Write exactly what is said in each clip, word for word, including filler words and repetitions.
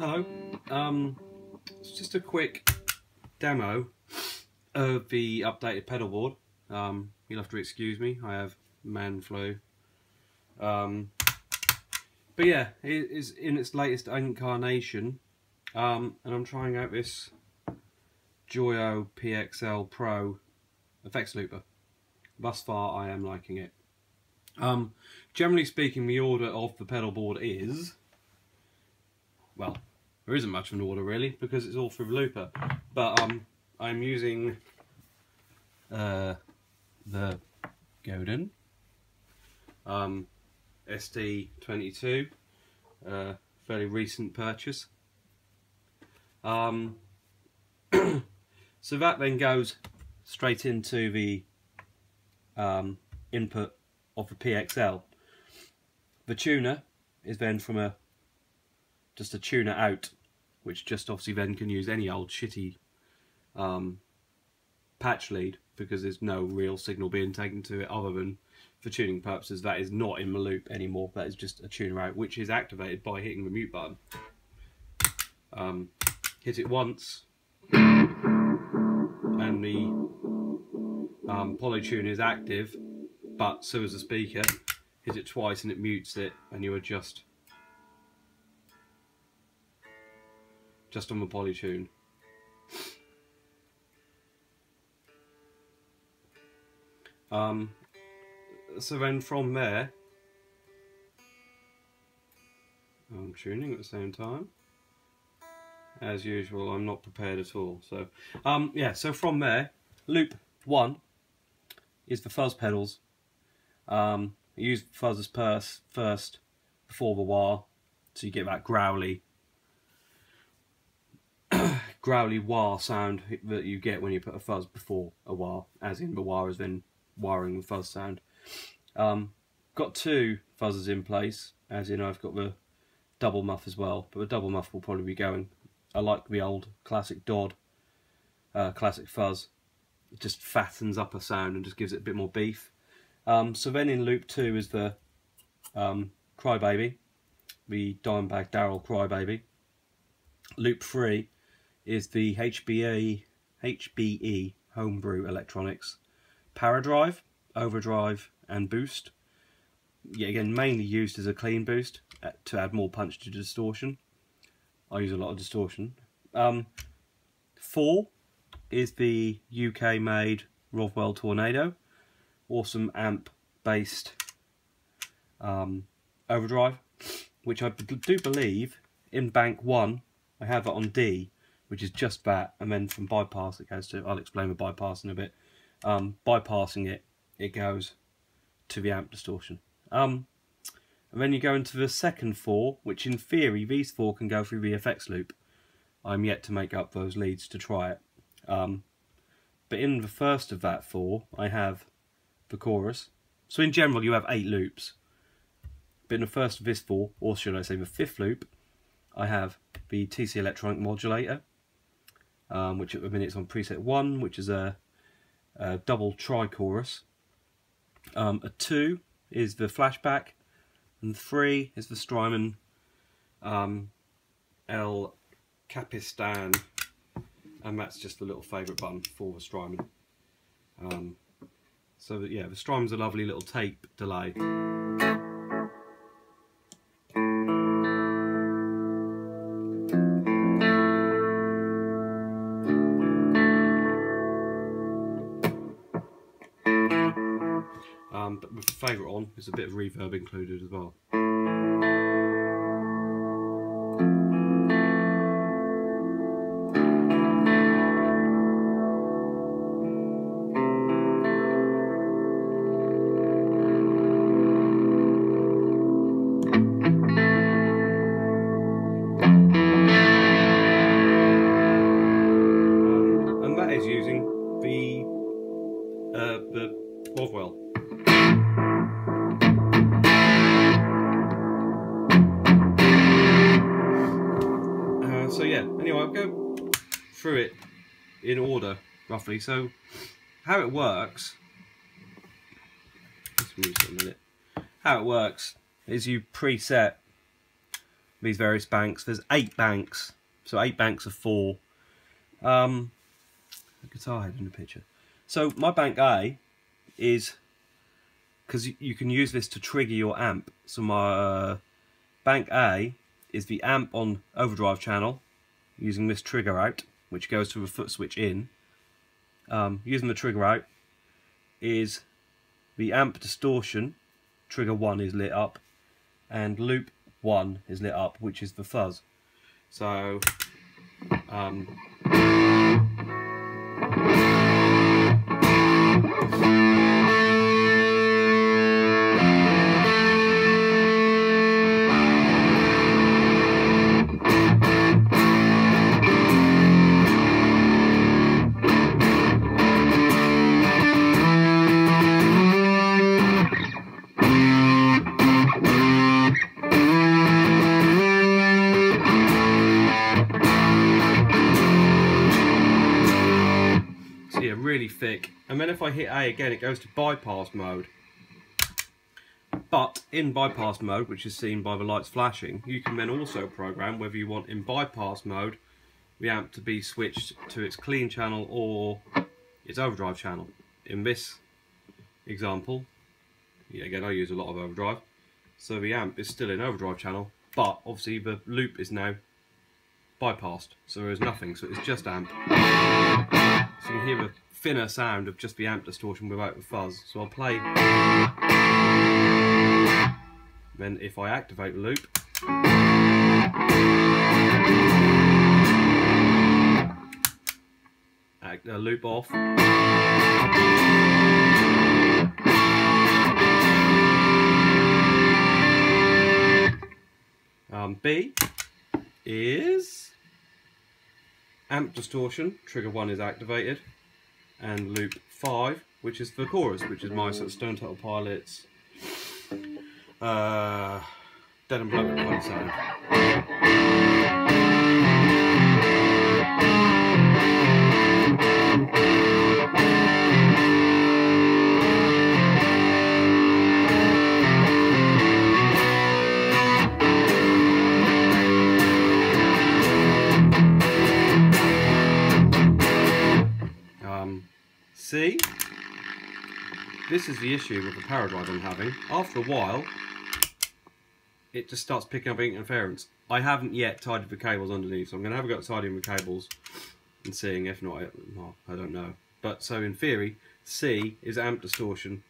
Hello, um, it's just a quick demo of the updated pedal board. Um, you'll have to excuse me, I have man flu. Um, but yeah, it is in its latest incarnation, um, and I'm trying out this Joyo P X L Pro effects looper. Thus far, I am liking it. Um, generally speaking, the order of the pedal board is, well, there isn't much of an order really, because it's all through looper. But um, I'm using uh, the Godin um, S D twenty-two, uh, fairly recent purchase. Um, so that then goes straight into the um, input of the P X L. The tuner is then from a just a tuner out, which just obviously then can use any old shitty um, patch lead, because there's no real signal being taken to it other than for tuning purposes. That is not in the loop anymore, that is just a tuner out, which is activated by hitting the mute button. Um, hit it once and the um, Polytune is active, but so is the speaker. Hit it twice and it mutes it, and you adjust just on the Polytune. Um, so then from there, I'm tuning at the same time. As usual, I'm not prepared at all. So um, yeah, so from there, loop one is the fuzz pedals. Um, use fuzz as first before the wah, so you get that growly growly wah sound that you get when you put a fuzz before a wah, as in the wah is then wiring the fuzz sound. Um, got two fuzzes in place, as in I've got the double muff as well, but the double muff will probably be going. I like the old classic D O D, uh, classic fuzz. It just fattens up a sound and just gives it a bit more beef. Um, so then in loop two is the um, CryBaby, the Dime Bag Daryl CryBaby. Loop three is the H B E Homebrew Electronics Paradrive, Overdrive and Boost. Yeah, again, mainly used as a clean boost to add more punch to distortion. I use a lot of distortion. Um, four is the U K made Rothwell Tornado, awesome amp based um, overdrive, which I do believe in bank one, I have it on D, which is just that, and then from bypass it goes to, I'll explain the bypass in a bit, um, bypassing it, it goes to the amp distortion. Um, and then you go into the second four, which in theory, these four can go through the effects loop. I'm yet to make up those leads to try it. Um, but in the first of that four, I have the chorus. So in general, you have eight loops. But in the first of this four, or should I say the fifth loop, I have the T C Electronic modulator. Um, which at the minute is on preset one, which is a, a double tri-chorus. Um, a two is the Flashback, and three is the Strymon um, El Capistan, and that's just the little favourite button for the Strymon. Um, so that, yeah, the Strymon's a lovely little tape delay. Favourite on is a bit of reverb included as well. Um, and that is using the uh, the Rothwell. So yeah, anyway, I'll go through it in order, roughly. So how it works, let's move it a minute. How it works is you preset these various banks. There's eight banks, so eight banks of four. Um, the guitar head in the picture. So my bank A is, because you can use this to trigger your amp. So my uh, bank A is the amp on overdrive channel, using this trigger out, which goes to the foot switch in. Um, using the trigger out is the amp distortion, trigger one is lit up, and loop one is lit up, which is the fuzz. So, um, thick, and then if I hit A again, it goes to bypass mode. But in bypass mode, which is seen by the lights flashing, you can then also program whether you want in bypass mode the amp to be switched to its clean channel or its overdrive channel. In this example, yeah, again, I use a lot of overdrive, so the amp is still in overdrive channel, but obviously the loop is now bypassed, so there is nothing, so it's just amp. So you hear a thinner sound of just the amp distortion without the fuzz. So I'll play. Then if I activate the loop, act, uh, loop off. Um, B is amp distortion, trigger one is activated, and loop five, which is the chorus, which is my sort of Stone Temple Pilots, uh, Dead and Bloated kind of sound. See, this is the issue with the Paradrive I'm having. After a while, it just starts picking up interference. I haven't yet tidied the cables underneath, so I'm going to have a go at tidying the cables and seeing if not, not, I don't know. But so in theory, C is amp distortion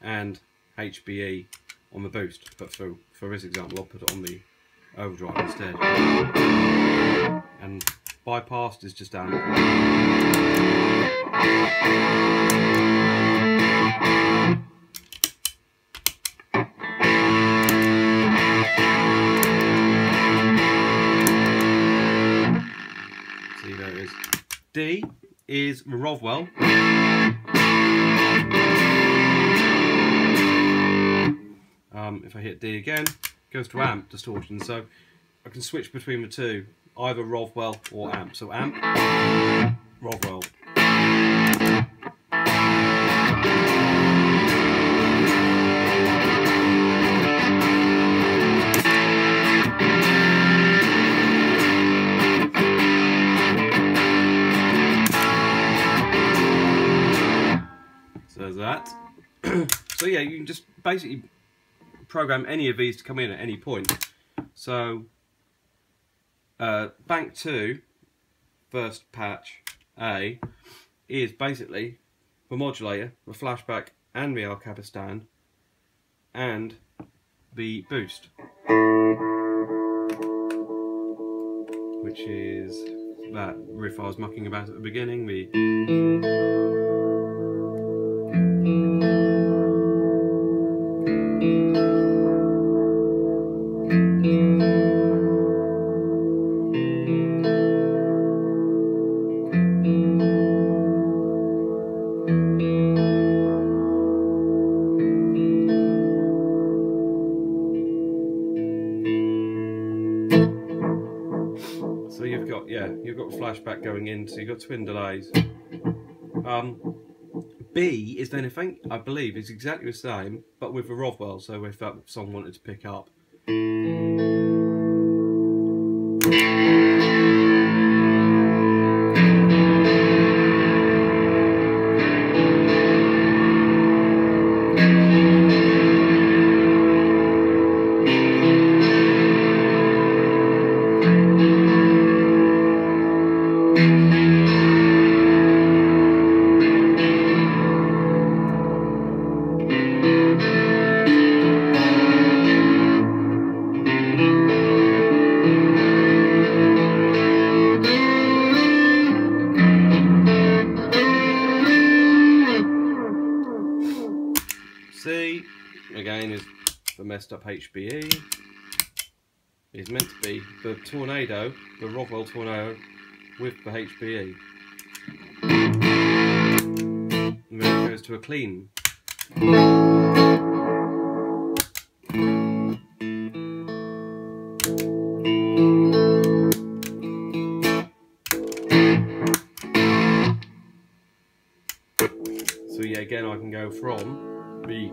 and H B E on the boost. But for, for this example, I'll put it on the overdrive instead. And bypassed is just amp. See, there it is. D is Rothwell. Um, if I hit D again, it goes to amp distortion, so I can switch between the two, either Rothwell or amp. So amp, Rothwell. That. So yeah, you can just basically program any of these to come in at any point. So uh, bank two, first patch A, is basically the modulator, the flashback and the El Capistan and the boost, which is that riff I was mucking about at the beginning, the flashback going in, so you've got twin delays. Um, B is then, I think, I believe, is exactly the same, but with a Rothwell, so if that song wanted to pick up. C, again, is the messed up H B E. It's meant to be the Tornado, the Rothwell Tornado with the H B E. And then it goes to a clean. So yeah, again, I can go from the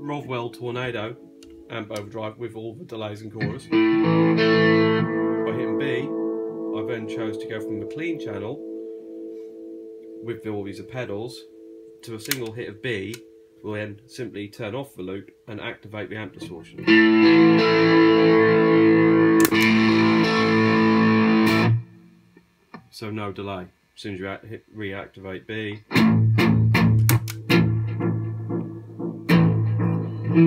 Rothwell Tornado amp overdrive with all the delays and chorus. By hitting B, I then chose to go from the clean channel with all these pedals to a single hit of B, will then simply turn off the loop and activate the amp distortion. So no delay. As soon as you hit reactivate B, Um,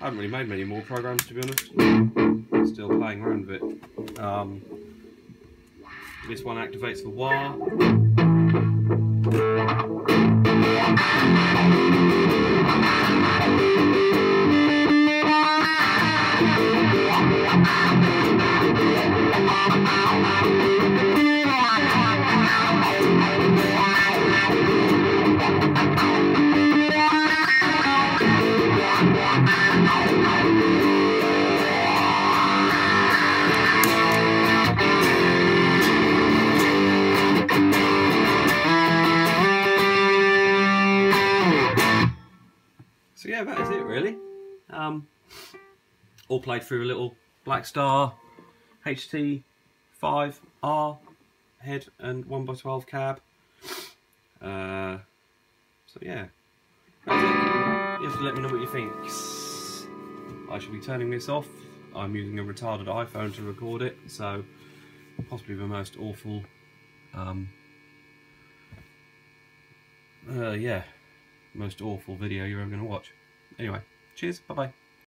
I haven't really made many more programs, to be honest. Still playing around with it. Um, this one activates the wah. So yeah, that is it really. Um, all played through a little Blackstar H T five R head and one by twelve cab. Uh, so yeah, that's it. You have to let me know what you think. I shall be turning this off. I'm using a retarded iPhone to record it, so possibly the most awful, um, uh, yeah, most awful video you're ever going to watch. Anyway, cheers, bye bye.